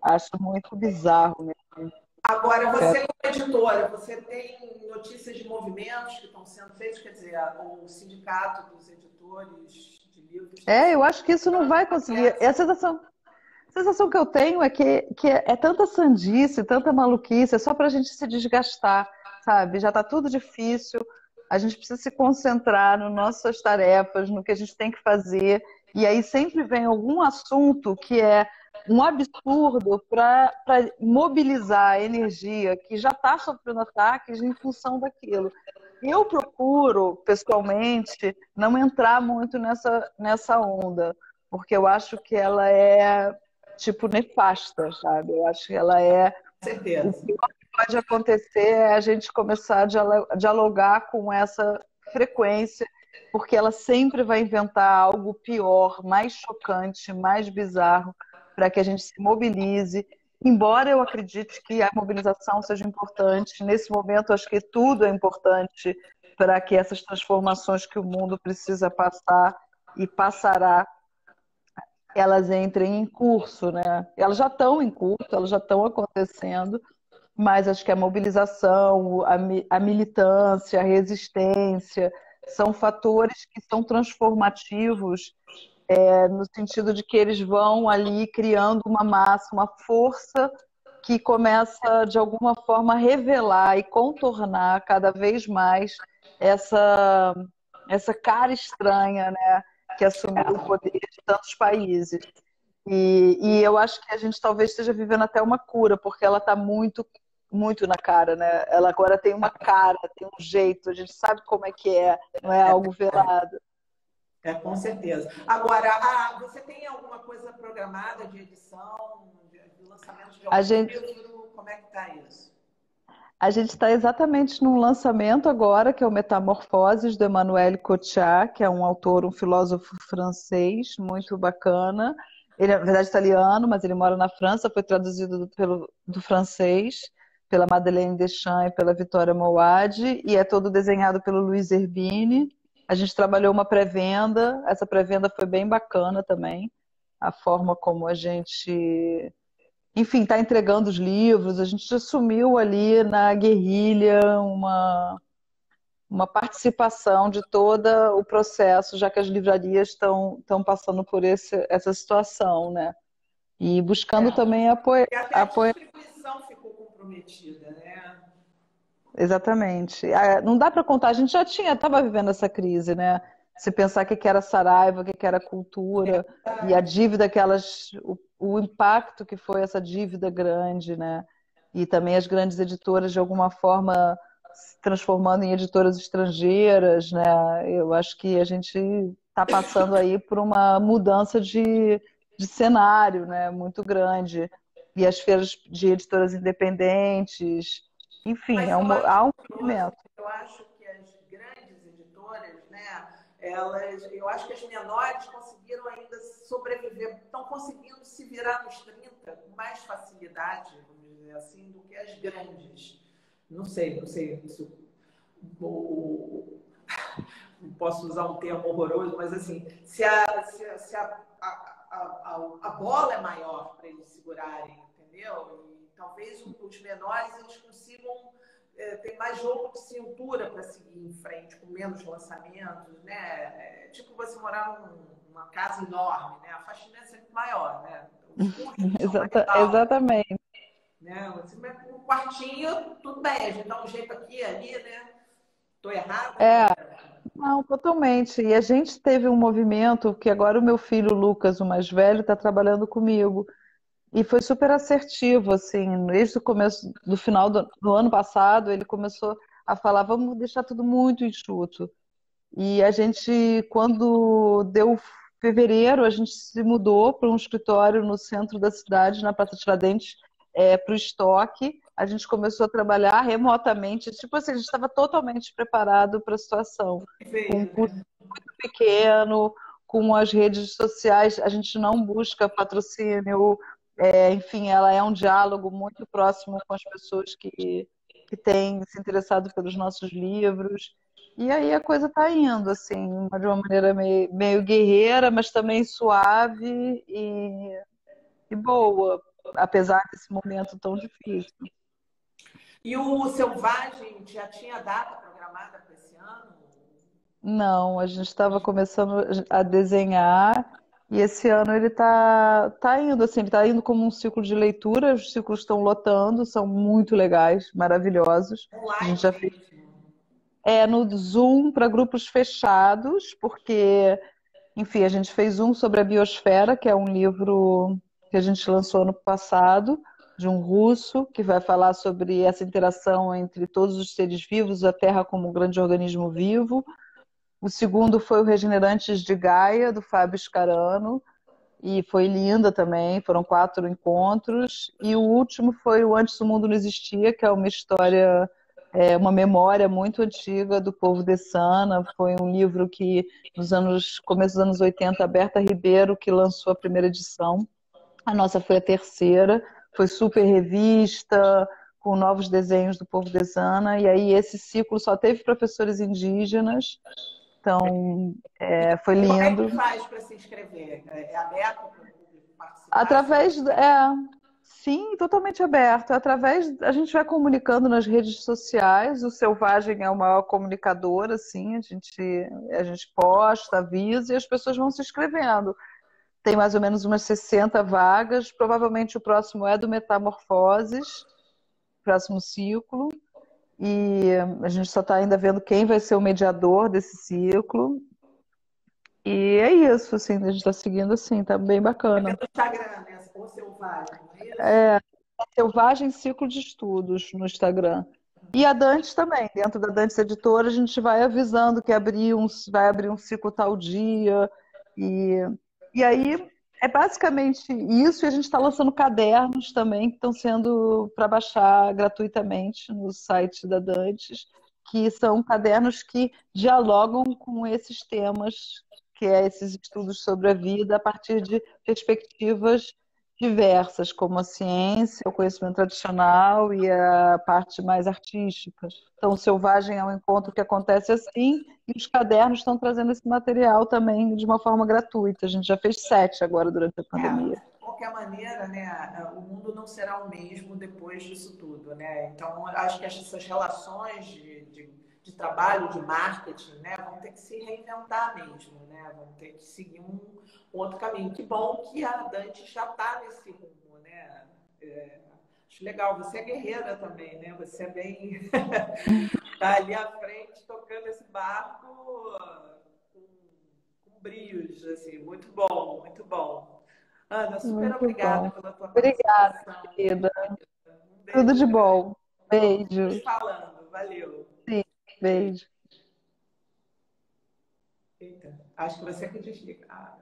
Acho muito bizarro mesmo. Agora, você como editora, você tem notícias de movimentos que estão sendo feitos, quer dizer, o sindicato dos editores de livros... É, eu acho que isso não vai conseguir. É a sensação, a sensação que eu tenho é que, que é tanta sandice, tanta maluquice, é só para a gente se desgastar, sabe? Já está tudo difícil, a gente precisa se concentrar nas nossas tarefas, no que a gente tem que fazer, e aí sempre vem algum assunto que é... um absurdo para mobilizar a energia que já está sofrendo ataques em função daquilo. Eu procuro, pessoalmente, não entrar muito nessa, nessa onda, porque eu acho que ela é, tipo, nefasta, sabe? Eu acho que ela é... Certeza. O pior que pode acontecer é a gente começar a dialogar com essa frequência, porque ela sempre vai inventar algo pior, mais chocante, mais bizarro, para que a gente se mobilize, embora eu acredite que a mobilização seja importante. Nesse momento, acho que tudo é importante para que essas transformações que o mundo precisa passar e passará, elas entrem em curso, né? Elas já estão em curso, elas já estão acontecendo, mas acho que a mobilização, a militância, a resistência, são fatores que são transformativos, É, no sentido de que eles vão ali criando uma massa, uma força que começa, de alguma forma, a revelar e contornar cada vez mais essa, essa cara estranha, né, que assumiu o poder de tantos países. E, e eu acho que a gente talvez esteja vivendo até uma cura, porque ela está muito, muito na cara, né? Ela agora tem uma cara, tem um jeito, a gente sabe como é que é, não é algo velado. É, com certeza. Agora, a, você tem alguma coisa programada de edição, de, de lançamento de algum a gente, livro? Como é que está isso? A gente está exatamente num lançamento agora, que é o Metamorfoses, do Emanuele Coccia, que é um autor, um filósofo francês, muito bacana. Ele, na verdade, é italiano, mas ele mora na França, foi traduzido do, pelo, do francês, pela Madeleine Deschamps e pela Vitória Mouad, e é todo desenhado pelo Luiz Erbini. A gente trabalhou uma pré-venda, essa pré-venda foi bem bacana também, a forma como a gente, enfim, está entregando os livros. A gente assumiu ali na guerrilha uma, uma participação de todo o processo, já que as livrarias estão passando por esse, essa situação, né? E buscando é. também apoio. E até apoio... a distribuição ficou comprometida, né? Exatamente. Não dá para contar, a gente já tinha, estava vivendo essa crise, né? se pensar o que era Saraiva, o que era cultura, e a dívida que elas... O, o impacto que foi essa dívida grande, né? E também as grandes editoras, de alguma forma, se transformando em editoras estrangeiras, né? Eu acho que a gente está passando aí por uma mudança de, de cenário, né? Muito grande. E as feiras de editoras independentes... Enfim, mas é um, há um movimento. Eu acho que as grandes editoras, né, elas, eu acho que as menores conseguiram ainda sobreviver, estão conseguindo se virar nos trinta com mais facilidade, vamos dizer assim, do que as grandes. Não sei, não sei se ou, não posso usar um termo horroroso, mas assim, se a, se a, se a, a, a, a bola é maior para eles segurarem, entendeu? E talvez os menores eles consigam é, ter mais jogo de cintura para seguir em frente, com menos lançamentos, né? É, tipo você morar num, numa casa enorme, né? A faxina é sempre maior, né? Exata, exatamente. Né? Assim, um quartinho, tudo bem, a gente dá um jeito aqui e ali, né? Estou errada? É, não, totalmente. E a gente teve um movimento que agora o meu filho Lucas, o mais velho, está trabalhando comigo. E foi super assertivo, assim, desde o começo, do final do, do ano passado, ele começou a falar, vamos deixar tudo muito enxuto. E a gente, quando deu fevereiro, a gente se mudou para um escritório no centro da cidade, na Praça de Tiradentes, é, para o estoque. A gente começou a trabalhar remotamente, tipo assim, a gente estava totalmente preparado para a situação. Com um custo muito pequeno, com as redes sociais, a gente não busca patrocínio. É, enfim, ela é um diálogo muito próximo com as pessoas que, que têm se interessado pelos nossos livros. E aí a coisa está indo, assim, de uma maneira meio, meio guerreira, mas também suave e, e boa, apesar desse momento tão difícil. E o Selvagem já tinha data programada para esse ano? Não, a gente estava começando a desenhar... E esse ano ele está tá indo, assim, ele está indo como um ciclo de leitura, os ciclos estão lotando, são muito legais, maravilhosos. A gente já fez. É no Zoom para grupos fechados, porque, enfim, a gente fez um sobre a biosfera, que é um livro que a gente lançou ano passado, de um russo, que vai falar sobre essa interação entre todos os seres vivos, a Terra como um grande organismo vivo. O segundo foi o Regenerantes de Gaia, do Fábio Scarano, e foi linda também, foram quatro encontros. E o último foi o Antes do Mundo Não Existia, que é uma história, é, uma memória muito antiga do povo de Sana. Foi um livro que, nos anos, começo dos anos oitenta, a Berta Ribeiro, que lançou a primeira edição. A nossa foi a terceira, foi super revista, com novos desenhos do povo de Sana. E aí esse ciclo só teve professores indígenas. Então, é, foi lindo. Como é que faz para se inscrever? É aberto para o público participar? Através, é, sim, totalmente aberto. Através, a gente vai comunicando nas redes sociais. O Selvagem é o maior comunicador, assim, a gente, a gente posta, avisa e as pessoas vão se inscrevendo. Tem mais ou menos umas sessenta vagas. Provavelmente o próximo é do Metamorfoses, próximo ciclo. E a gente só está ainda vendo quem vai ser o mediador desse ciclo. E é isso, assim, a gente está seguindo assim, tá bem bacana. É pelo Instagram, né? O Selvagem, não é isso? É, Selvagem Ciclo de Estudos no Instagram. E a Dantes também, dentro da Dantes Editora, a gente vai avisando que abrir um, vai abrir um ciclo tal dia. E, e aí é basicamente isso, e a gente está lançando cadernos também, que estão sendo para baixar gratuitamente no site da Dantes, que são cadernos que dialogam com esses temas, que é esses estudos sobre a vida, a partir de perspectivas diversas, como a ciência, o conhecimento tradicional e a parte mais artística. Então, o Selvagem é um encontro que acontece assim, e os cadernos estão trazendo esse material também de uma forma gratuita. A gente já fez sete agora durante a pandemia. É, de qualquer maneira, né, o mundo não será o mesmo depois disso tudo, né? Então, acho que essas relações de, de, de trabalho, de marketing, né, vão ter que se reinventar mesmo, né? Vão ter que seguir um outro caminho. Que bom que a Dantes já está nesse rumo, né? É, acho legal. Você é guerreira também, né? Você é bem... tá ali à frente, tocando esse barco com sombrios, assim, muito bom, muito bom. Ana, super muito obrigada bom. pela tua Obrigada, participação. querida. Um beijo, Tudo de bom. Beijo. Nos falando, valeu. Sim, beijo. Eita, acho que você é que desliga. Ah,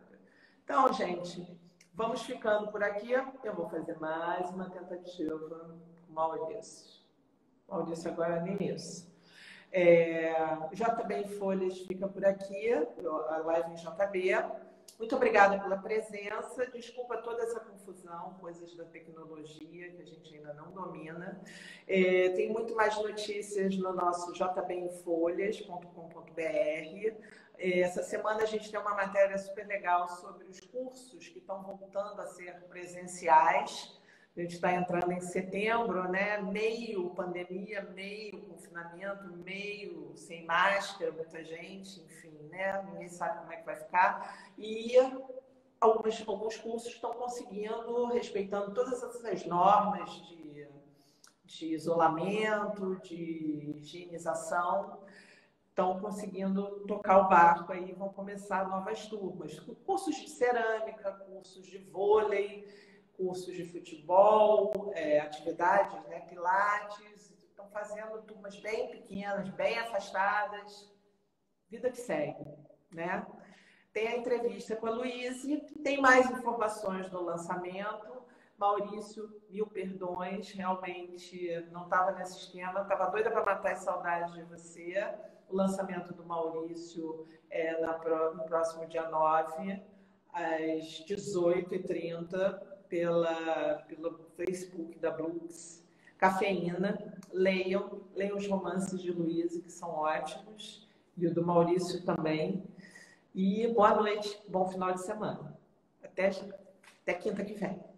então, gente, vamos ficando por aqui. Eu vou fazer mais uma tentativa com o Maurício. Maurício agora nem isso. É, J B em Folhas fica por aqui, a live em J B. Muito obrigada pela presença. Desculpa toda essa confusão, coisas da tecnologia que a gente ainda não domina. É, tem muito mais notícias no nosso j b em folhas ponto com ponto b r. É, essa semana a gente tem uma matéria super legal sobre os cursos que estão voltando a ser presenciais. A gente está entrando em setembro, né? Meio pandemia, meio confinamento, meio sem máscara, muita gente, enfim, né? Ninguém sabe como é que vai ficar. E algumas, alguns cursos estão conseguindo, respeitando todas essas normas de, de isolamento, de higienização, estão conseguindo tocar o barco aí, vão começar novas turmas. Cursos de cerâmica, cursos de vôlei, cursos de futebol, é, atividades, né, pilates, estão fazendo turmas bem pequenas, bem afastadas, vida que segue, né? Tem a entrevista com a Luize, tem mais informações do lançamento. Maurício, mil perdões, realmente não estava nesse esquema, estava doida para matar as saudades de você. O lançamento do Maurício é na, no próximo dia nove, às dezoito e trinta, Pela, pelo Facebook da Brooks. Cafeína, leiam, leiam os romances de Luize, que são ótimos, e o do Maurício também. E boa noite, bom final de semana. Até, até quinta que vem.